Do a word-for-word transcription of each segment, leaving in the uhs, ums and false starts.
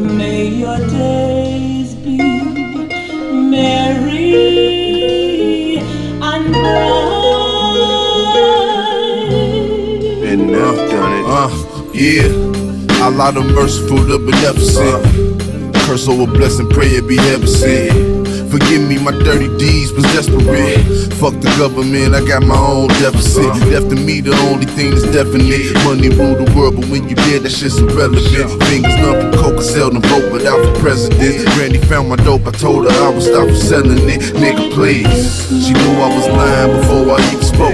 May your days be merry and bright. And now done it. Uh, yeah. Allah the merciful, the beneficent. Uh, curse over blessing, pray it be heaven sent. Forgive me, my dirty deeds was desperate. Fuck the government, I got my own deficit. Death to me, the only thing that's definite. Money rule the world, but when you dead, that shit's irrelevant. Fingers numb from coke, I seldom vote without for president. Randy found my dope, I told her I would stop from selling it. Nigga, please. She knew I was lying before I even spoke.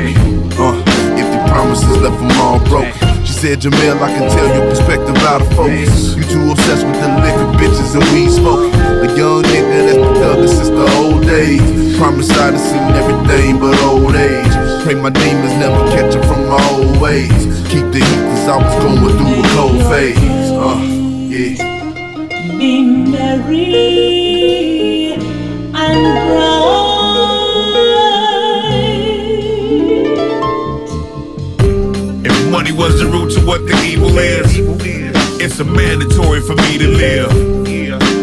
Uh, empty promises left them all broke. She said, Jamel, I can tell your perspective out of focus. You too obsessed with the liquor, bitches, and weed smoking. The young nigga that's been thuggin' since the old days. Promise I done seen everything but old age. Pray my demons never catch up from my old ways. Keep the heat cause I was going through a cold phase. Uh, yeah. Be merry and bright. If money was the root to what the evil is, it's a mandatory for me to live.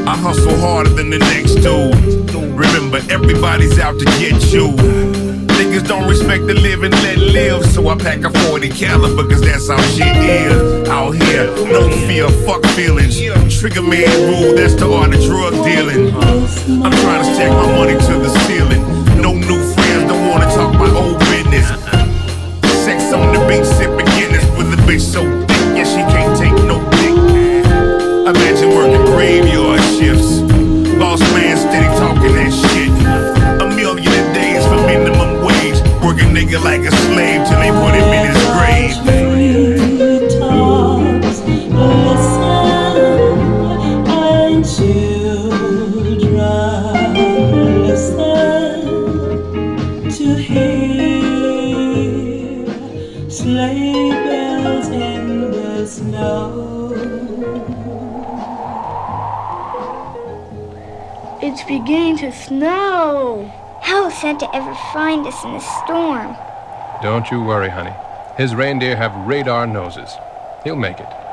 I hustle harder than the next dude. Remember, everybody's out to get you. Niggas don't respect the living, let live. So I pack a forty caliber, cause that's how shit is. Out here, no fear, fuck feelings. Trigger man rule, that's the art of drug dealing. I'm trying to stack my money to the ceiling. No new friends, don't wanna talk my old business. Sex on the beach, sipping Guinness with a bitch so thick, yeah, she can't take no dick. Imagine working graveyard shifts. Lost man steady talking that shit. A million a days for minimum wage. Work a nigga like a slave till they put him in his grave. Sleigh bells in the snow. It's beginning to snow. How will Santa ever find us in this storm? Don't you worry, honey. His reindeer have radar noses. He'll make it.